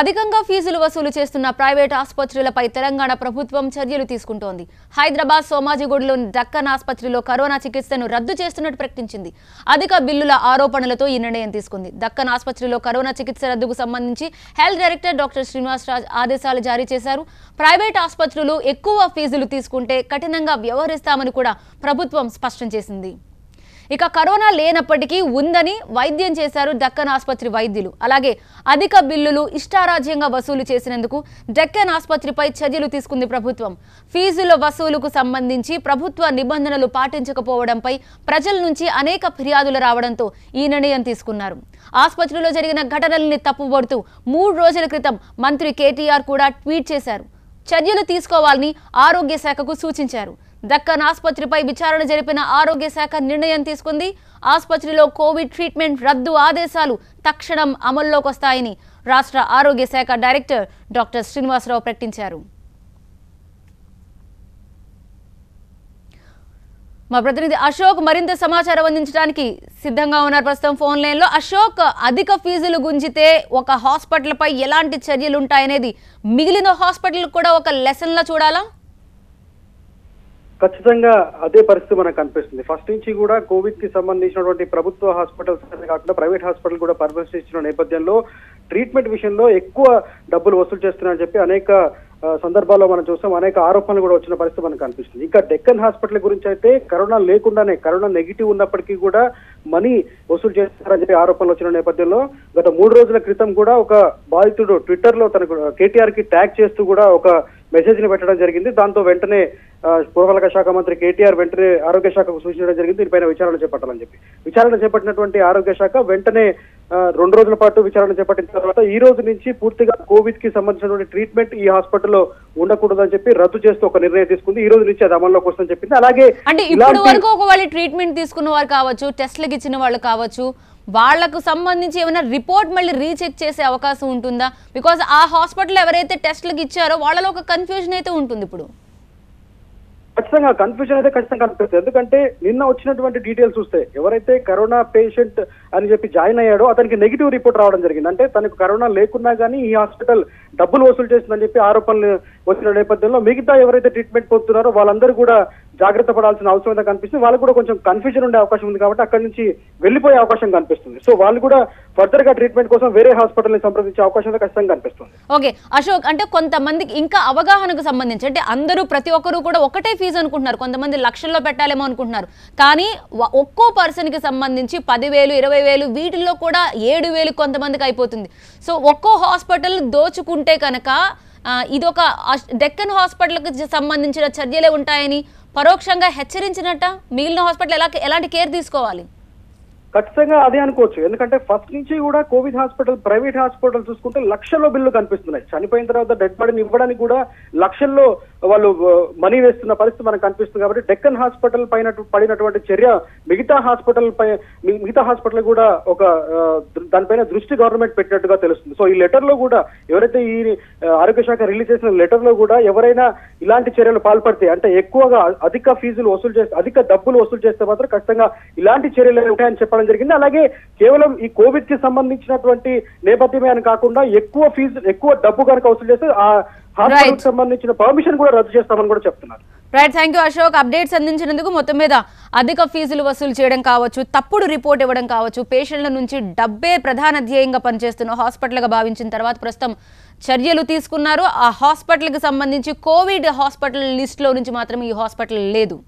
అధికంగా ఫీజులు వసూలు చేస్తున్న ప్రైవేట్ ఆసుపత్రులపై తెలంగాణ ప్రభుత్వం చర్యలు తీసుకుంటోంది. హైదరాబాద్ సోమాజిగూడలోని డక్కన్ ఆసుపత్రిలో కరోనా చికిత్సను రద్దు చేస్తున్నట్టు ప్రకటించింది. అధిక బిల్లుల ఆరోపణలతో ఈ నిర్ణయం తీసుకుంది. డక్కన్ ఆసుపత్రిలో కరోనా చికిత్స రద్దుకు సంబంధించి హెల్త్ డైరెక్టర్ డాక్టర్ శ్రీనివాసరాజ్ ఆదేశాలు జారీ చేశారు. ప్రైవేట్ ఆసుపత్రులు ఎక్కువ ఫీజులు తీసుకుంటే కఠినంగా వ్యవహరిస్తామని కూడా ప్రభుత్వం స్పష్టం చేసింది. ఇక కరోనా లేనప్పటికీ ఉందని వైద్యం చేశారు డక్కన్ ఆసుపత్రి వైద్యులు. అలాగే అధిక బిల్లులు ఇష్టారాజ్యంగా వసూలు చేసినందుకు డక్కన్ ఆసుపత్రిపై చర్యలు తీసుకుంది ప్రభుత్వం. ఫీజుల వసూలుకు సంబంధించి ప్రభుత్వ నిబంధనలు పాటించకపోవడంపై ప్రజల నుంచి అనేక ఫిర్యాదులు రావడంతో ఈ నిర్ణయం తీసుకున్నారు. ఆసుపత్రిలో జరిగిన ఘటనల్ని తప్పుబడుతూ 3 రోజుల క్రితం మంత్రి KTR కూడా ట్వీట్ చేశారు. చర్యలు తీసుకోవాలని ఆరోగ్య శాఖకు సూచించారు. డక్కన్ ఆసుపత్రిపై విచారణ జరిపిన ఆరోగ్య శాఖ నిర్ణయం తీసుకుంది. ఆసుపత్రిలో కోవిడ్ ట్రీట్మెంట్ రద్దు ఆదేశాలు తక్షణం అమల్లోకి వస్తాయని రాష్ట్ర ఆరోగ్య శాఖ డైరెక్టర్ డాక్టర్ శ్రీనివాసరావు ప్రకటించారు. మా ప్రతినిధి అశోక్ మరింత సమాచారం అందించడానికి సిద్ధంగా ఉన్నారు. ప్రస్తుతం ఫోన్ లైన్లో అశోక్, అధిక ఫీజులు గుంజితే ఒక హాస్పిటల్పై ఎలాంటి చర్యలు ఉంటాయనేది మిగిలిన హాస్పిటల్ కూడా ఒక లెసన్లా చూడాలా? ఖచ్చితంగా అదే పరిస్థితి మనకు కనిపిస్తుంది. ఫస్ట్ నుంచి కూడా కోవిడ్ కి సంబంధించినటువంటి ప్రభుత్వ హాస్పిటల్స్ కాకుండా ప్రైవేట్ హాస్పిటల్ కూడా పరిశీలించిన నేపథ్యంలో ట్రీట్మెంట్ విషయంలో ఎక్కువ డబ్బులు వసూలు చేస్తున్నారని చెప్పి అనేక సందర్భాల్లో మనం చూస్తాం. అనేక ఆరోపణలు కూడా వచ్చిన పరిస్థితి మనకు కనిపిస్తుంది. ఇంకా డెక్కన్ హాస్పిటల్ గురించి అయితే కరోనా లేకుండానే, కరోనా నెగిటివ్ ఉన్నప్పటికీ కూడా మనీ వసూలు చేస్తారని చెప్పి ఆరోపణలు వచ్చిన నేపథ్యంలో గత 3 రోజుల క్రితం కూడా ఒక బాధితుడు ట్విట్టర్ లో తనకు KTR కి ట్యాగ్ చేస్తూ కూడా ఒక మెసేజ్ ని పెట్టడం జరిగింది. దాంతో వెంటనే పురపాలక శాఖ మంత్రి KTR వెంటనే ఆరోగ్య శాఖకు సూచించడం జరిగింది. దీనిపైన విచారణ చేపట్టాలని చెప్పి విచారణ చేపట్టినటువంటి ఆరోగ్య శాఖ వెంటనే 2 రోజుల పాటు విచారణ చేపట్టిన తర్వాత ఈ రోజు నుంచి పూర్తిగా కోవిడ్ కి సంబంధించినటువంటి ట్రీట్మెంట్ ఈ హాస్పిటల్లో ఉండకూడదని చెప్పి రద్దు చేస్తూ ఒక నిర్ణయం తీసుకుంది. ఈ రోజు నుంచి అది అమల్లోకి వస్తుందని చెప్పింది. అలాగే అంటే ఇప్పటి వరకు ఒకవేళ ట్రీట్మెంట్ తీసుకున్న వారు కావచ్చు, టెస్ట్లకు ఇచ్చిన వాళ్ళు కావచ్చు, వాళ్లకు సంబంధించి ఏమైనా రిపోర్ట్ మళ్ళీ రీచెక్ చేసే అవకాశం ఉంటుందా? బికాజ్ ఆ హాస్పిటల్ ఎవరైతే టెస్ట్లకు ఇచ్చారో వాళ్ళలో ఒక కన్ఫ్యూజన్ అయితే ఉంటుంది. ఇప్పుడు ఖచ్చితంగా కన్ఫ్యూజన్ అయితే ఖచ్చితంగా కనిపిస్తుంది. ఎందుకంటే నిన్న వచ్చినటువంటి డీటెయిల్స్ చూస్తే ఎవరైతే కరోనా పేషెంట్ అని చెప్పి జాయిన్ అయ్యాడో అతనికి నెగిటివ్ రిపోర్ట్ రావడం జరిగింది. అంటే తనకు కరోనా లేకున్నా కానీ ఈ హాస్పిటల్ డబ్బులు వసూలు చేస్తుందని చెప్పి ఆరోపణలు వచ్చిన నేపథ్యంలో మిగతా ఎవరైతే ట్రీట్మెంట్ పొందుతున్నారో వాళ్ళందరూ కూడా జాగ్రత్త పడాల్సిన అవసరం అయితే కనిపిస్తుంది. వాళ్ళకు కూడా కొంచెం కన్ఫ్యూజన్ ఉండే అవకాశం ఉంది కాబట్టి అక్కడి నుంచి వెళ్ళిపోయే అవకాశం కనిపిస్తుంది. సో వాళ్ళు కూడా ఫర్దర్ గా ట్రీట్మెంట్ కోసం వేరే హాస్పిటల్ ని సంప్రదించే అవకాశం ఖచ్చితంగా కనిపిస్తుంది. ఓకే అశోక్, అంటే కొంతమందికి ఇంకా అవగాహనకు సంబంధించి అంటే అందరూ ప్రతి ఒక్కరు కూడా ఒకటే ఫీజు అనుకుంటున్నారు, కొంతమంది లక్షల్లో పెట్టాలేమో అనుకుంటున్నారు. కానీ ఒక్కో పర్సన్ కి సంబంధించి 10,000, 20,000, వీటిల్లో కూడా 7,000 కొంతమందికి అయిపోతుంది. సో ఒక్కో హాస్పిటల్ దోచుకుంటే కనుక ఇదొక డెక్కన్ హాస్పిటల్కి సంబంధించిన చర్యలే ఉంటాయని పరోక్షంగా హెచ్చరించినట్ట మిగిలిన హాస్పిటల్ ఎలాంటి కేర్ తీసుకోవాలి? ఖచ్చితంగా అదే అనుకోవచ్చు. ఎందుకంటే ఫస్ట్ నుంచి కూడా కోవిడ్ హాస్పిటల్, ప్రైవేట్ హాస్పిటల్ చూసుకుంటే లక్షల్లో బిల్లు కనిపిస్తున్నాయి. చనిపోయిన తర్వాత డెడ్ బాడీని ఇవ్వడానికి కూడా లక్షల్లో వాళ్ళు మనీ వేస్తున్న పరిస్థితి మనకు కనిపిస్తుంది. కాబట్టి డెక్కన్ హాస్పిటల్ పైన పడినటువంటి చర్య మిగతా హాస్పిటల్ కూడా ఒక దానిపైన దృష్టి గవర్నమెంట్ పెట్టినట్టుగా తెలుస్తుంది. సో ఈ లెటర్ లో కూడా ఎవరైతే ఈ ఆరోగ్య శాఖ రిలీజ్ చేసిన లెటర్ లో కూడా ఎవరైనా ఇలాంటి చర్యలు పాల్పడితే అంటే ఎక్కువగా అధిక ఫీజులు వసూలు చేస్తే, అధిక డబ్బులు వసూలు చేస్తే మాత్రం ఖచ్చితంగా ఇలాంటి చర్యలు ఉంటాయని చెప్పడం జరిగింది. అలాగే కేవలం ఈ కోవిడ్ కి సంబంధించినటువంటి నేపథ్యమే అని కాకుండా ఎక్కువ డబ్బు కనుక వసూలు చేస్తే ఆ హాస్పిటల్ సంబంధించిన పర్మిషన్ కూడా రద్దు చేస్తామని కూడా చెప్తున్నారు. Right, thank you Ashok updates అందించినందుకు. మొత్తం మీద అధిక ఫీజులు వసూలు చేయడం కావచ్చు, తప్పుడు రిపోర్ట్ ఇవ్వడం కావచ్చు, పేషెంట్ల నుంచి డబ్బే ప్రధాన ధ్యేయంగా పనిచేస్తున్న హాస్పిటల్గా భావించిన తర్వాత ప్రస్తుతం చర్యలు తీసుకున్నారు. ఆ హాస్పిటల్కి సంబంధించి కోవిడ్ హాస్పిటల్ లిస్టులో నుంచి మాత్రమే ఈ హాస్పిటల్ లేదు.